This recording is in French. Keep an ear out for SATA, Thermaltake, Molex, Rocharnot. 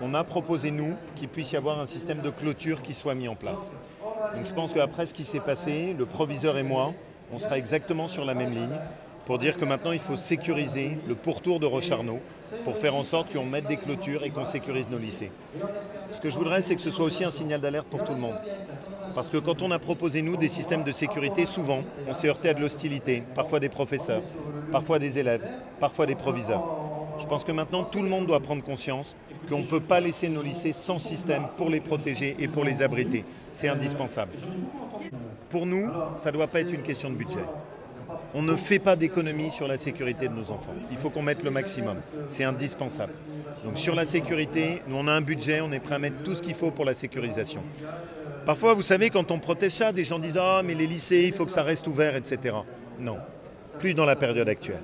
on a proposé, nous, qu'il puisse y avoir un système de clôture qui soit mis en place. Donc je pense qu'après ce qui s'est passé, le proviseur et moi, on sera exactement sur la même ligne pour dire que maintenant il faut sécuriser le pourtour de Rocharnot pour faire en sorte qu'on mette des clôtures et qu'on sécurise nos lycées. Ce que je voudrais, c'est que ce soit aussi un signal d'alerte pour tout le monde. Parce que quand on a proposé, nous, des systèmes de sécurité, souvent, on s'est heurté à de l'hostilité, parfois des professeurs, parfois des élèves, parfois des proviseurs. Je pense que maintenant, tout le monde doit prendre conscience qu'on ne peut pas laisser nos lycées sans système pour les protéger et pour les abriter. C'est indispensable. Pour nous, ça ne doit pas être une question de budget. On ne fait pas d'économie sur la sécurité de nos enfants. Il faut qu'on mette le maximum. C'est indispensable. Donc sur la sécurité, nous on a un budget, on est prêt à mettre tout ce qu'il faut pour la sécurisation. Parfois, vous savez, quand on protège ça, des gens disent « Ah, mais les lycées, il faut que ça reste ouvert, etc. » Non, plus dans la période actuelle.